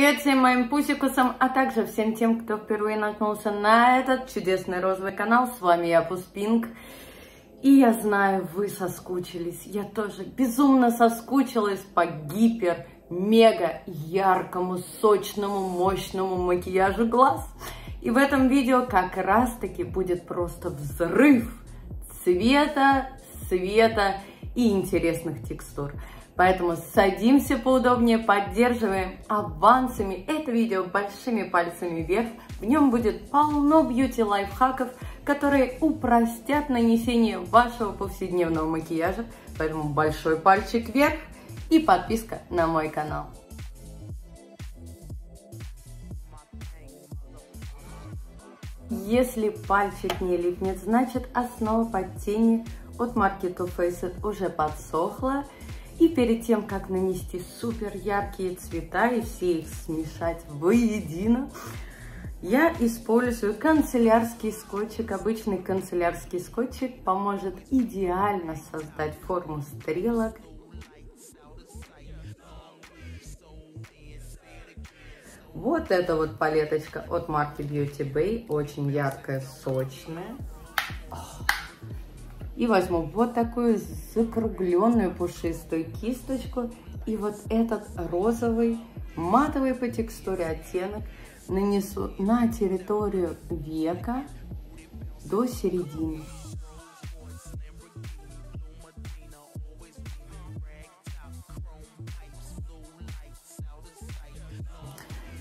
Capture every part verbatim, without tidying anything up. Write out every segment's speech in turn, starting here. Привет всем моим пусикусам, а также всем тем, кто впервые наткнулся на этот чудесный розовый канал. С вами я, Puss Pink. И я знаю, вы соскучились. Я тоже безумно соскучилась по гипер, мега яркому, сочному, мощному макияжу глаз. И в этом видео как раз таки будет просто взрыв цвета, света и интересных текстур. Поэтому садимся поудобнее, поддерживаем авансами это видео большими пальцами вверх. В нем будет полно бьюти-лайфхаков, которые упростят нанесение вашего повседневного макияжа. Поэтому большой пальчик вверх и подписка на мой канал. Если пальчик не липнет, значит основа под тени от марки Too Faced уже подсохла. И перед тем, как нанести супер яркие цвета и все их смешать воедино, я использую канцелярский скотчик. Обычный канцелярский скотчик поможет идеально создать форму стрелок. Вот эта вот палеточка от марки Beauty Bay, очень яркая, сочная. И возьму вот такую закругленную пушистую кисточку и вот этот розовый, матовый по текстуре оттенок нанесу на территорию века до середины.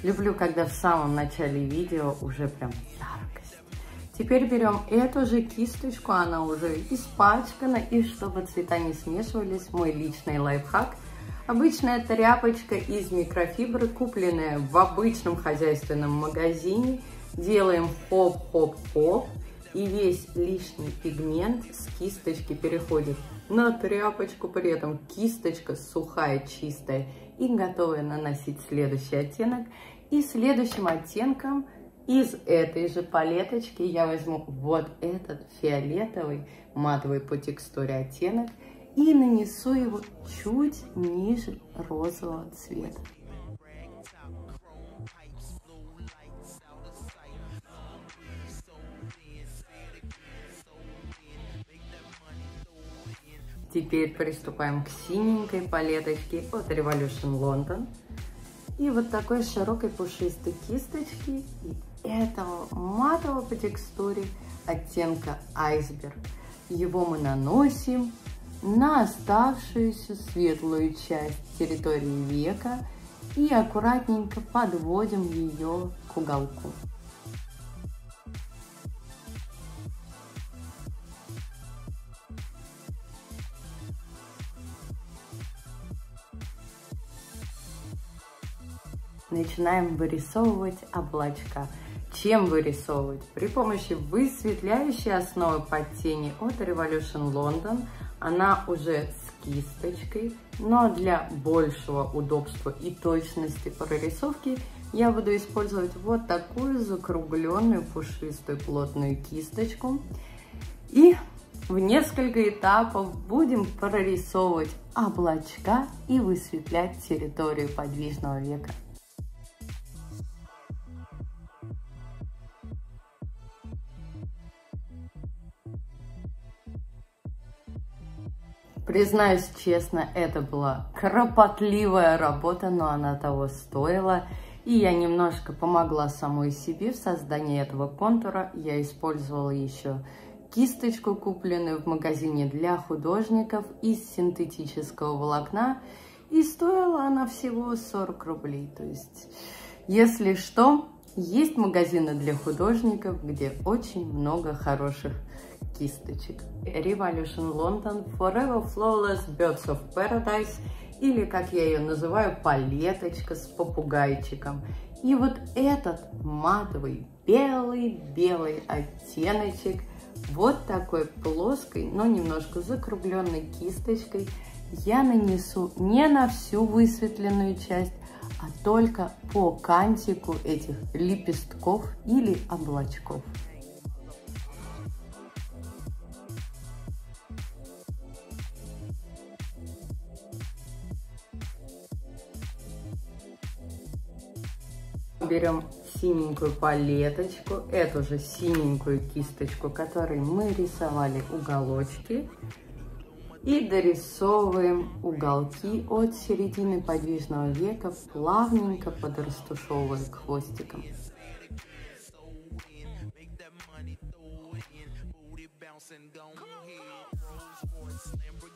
Люблю, когда в самом начале видео уже прям яркость. Теперь берем эту же кисточку, она уже испачкана, и чтобы цвета не смешивались, мой личный лайфхак. Обычная тряпочка из микрофибры, купленная в обычном хозяйственном магазине. Делаем хоп-хоп-хоп, и весь лишний пигмент с кисточки переходит на тряпочку, при этом кисточка сухая, чистая и готовая наносить следующий оттенок. И следующим оттенком из этой же палеточки я возьму вот этот фиолетовый, матовый по текстуре оттенок и нанесу его чуть ниже розового цвета. Теперь приступаем к синенькой палеточке от Revolution London. И вот такой широкой пушистой кисточки и этого матового по текстуре оттенка айсберг. Его мы наносим на оставшуюся светлую часть территории века и аккуратненько подводим ее к уголку. Начинаем вырисовывать облачка. Чем вырисовывать? При помощи высветляющей основы под тени от Revolution London. Она уже с кисточкой, но для большего удобства и точности прорисовки я буду использовать вот такую закругленную, пушистую, плотную кисточку. И в несколько этапов будем прорисовывать облачка и высветлять территорию подвижного века. Признаюсь честно, это была кропотливая работа, но она того стоила. И я немножко помогла самой себе в создании этого контура. Я использовала еще кисточку, купленную в магазине для художников из синтетического волокна. И стоила она всего сорок рублей. То есть, если что, есть магазины для художников, где очень много хороших кисточек. Revolution London Forever Flawless Birds of Paradise, или, как я ее называю, палеточка с попугайчиком. И вот этот матовый белый-белый оттеночек вот такой плоской, но немножко закругленной кисточкой я нанесу не на всю высветленную часть, а только по кантику этих лепестков или облачков. берем синенькую палеточку, эту же синенькую кисточку, которой мы рисовали уголочки, и дорисовываем уголки от середины подвижного века, плавненько подрастушевывая хвостиком.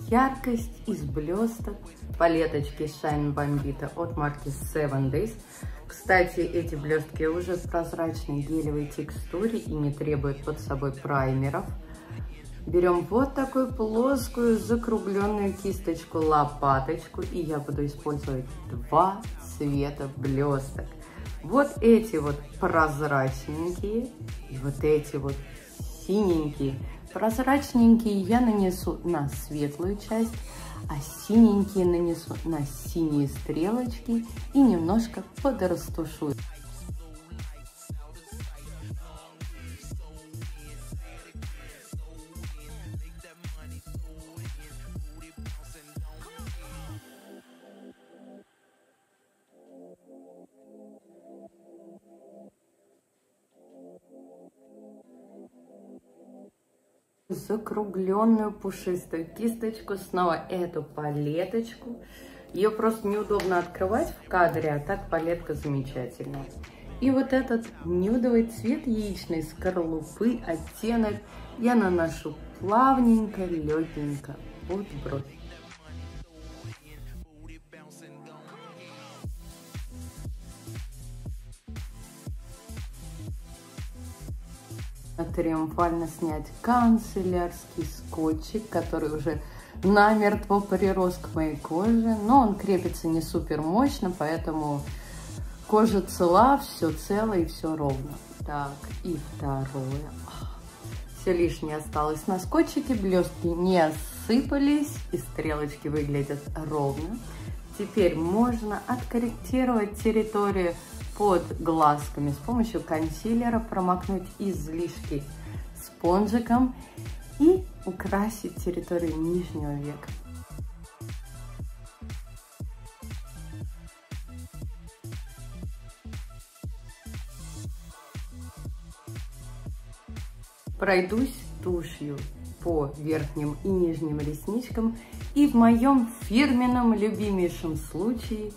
Яркость из блесток палеточки Shine Bombita от марки seven days. Кстати, эти блестки уже в прозрачной гелевой текстуре и не требуют под собой праймеров. Берем вот такую плоскую закругленную кисточку-лопаточку, и я буду использовать два цвета блесток. Вот эти вот прозрачненькие и вот эти вот синенькие. Прозрачненькие я нанесу на светлую часть, а синенькие нанесу на синие стрелочки и немножко подрастушу. Закругленную пушистую кисточку, снова эту палеточку. Ее просто неудобно открывать в кадре, а так палетка замечательная. И вот этот нюдовый цвет яичной скорлупы, оттенок, я наношу плавненько, легенько под бровь. Триумфально снять канцелярский скотчик, который уже намертво прирос к моей коже, но он крепится не супер мощно, поэтому кожа цела, все цело и все ровно. Так, и второе. Все лишнее осталось на скотчике, блестки не осыпались и стрелочки выглядят ровно. Теперь можно откорректировать территорию под глазками с помощью консилера, промокнуть излишки спонжиком и украсить территорию нижнего века. Пройдусь тушью по верхним и нижним ресничкам, и в моем фирменном любимейшем случае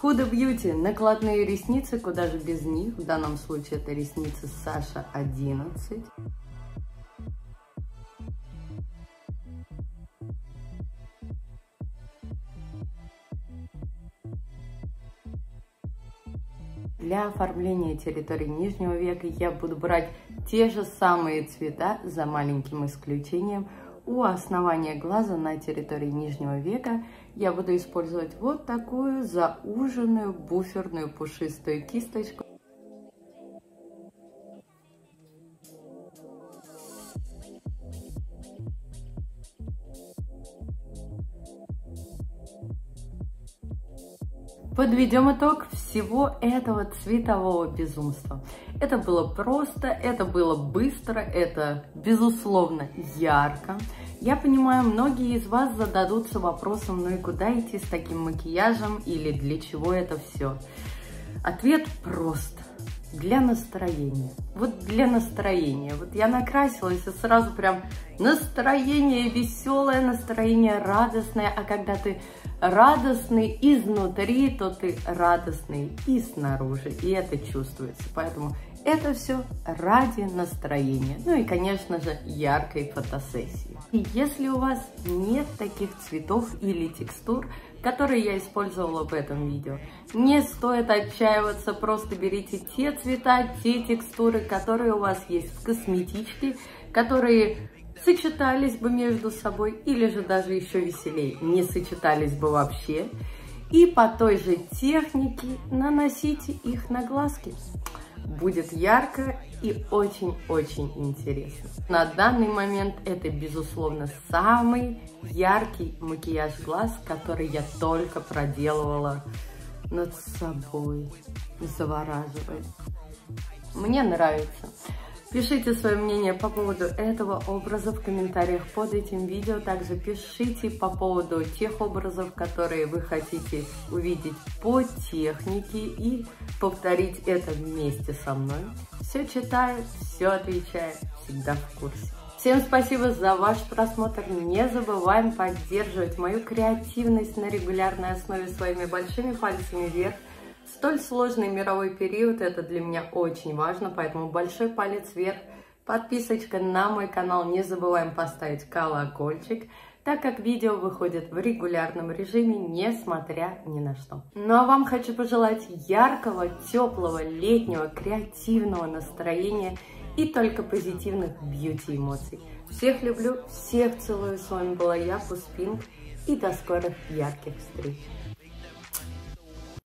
Huda Beauty накладные ресницы, куда же без них, в данном случае это ресницы Саша одиннадцать. Для оформления территории нижнего века я буду брать те же самые цвета, за маленьким исключением. У основания глаза на территории нижнего века я буду использовать вот такую зауженную буферную пушистую кисточку. Подведем итог всего этого цветового безумства. Это было просто, это было быстро, это, безусловно, ярко. Я понимаю, многие из вас зададутся вопросом, ну и куда идти с таким макияжем или для чего это все? Ответ прост. Для настроения. Вот для настроения. Вот я накрасилась и сразу прям настроение веселое, настроение радостное, а когда ты радостный изнутри, то ты радостный и снаружи, и это чувствуется. Поэтому это все ради настроения, ну и, конечно же, яркой фотосессии. И если у вас нет таких цветов или текстур, которые я использовала в этом видео, не стоит отчаиваться, просто берите те цвета, те текстуры, которые у вас есть в косметичке, которые сочетались бы между собой или же даже еще веселее, не сочетались бы вообще. И по той же технике наносите их на глазки. Будет ярко и очень-очень интересно. На данный момент это, безусловно, самый яркий макияж глаз, который я только проделывала над собой. Завораживает. Мне нравится. Пишите свое мнение по поводу этого образа в комментариях под этим видео. Также пишите по поводу тех образов, которые вы хотите увидеть по технике и повторить это вместе со мной. Все читаю, все отвечаю, всегда в курсе. Всем спасибо за ваш просмотр. Не забываем поддерживать мою креативность на регулярной основе своими большими пальцами вверх. Столь сложный мировой период, это для меня очень важно, поэтому большой палец вверх, подписочка на мой канал, не забываем поставить колокольчик, так как видео выходит в регулярном режиме, несмотря ни на что. Ну а вам хочу пожелать яркого, теплого, летнего, креативного настроения и только позитивных бьюти-эмоций. Всех люблю, всех целую, с вами была я, Puss Pink, и до скорых ярких встреч!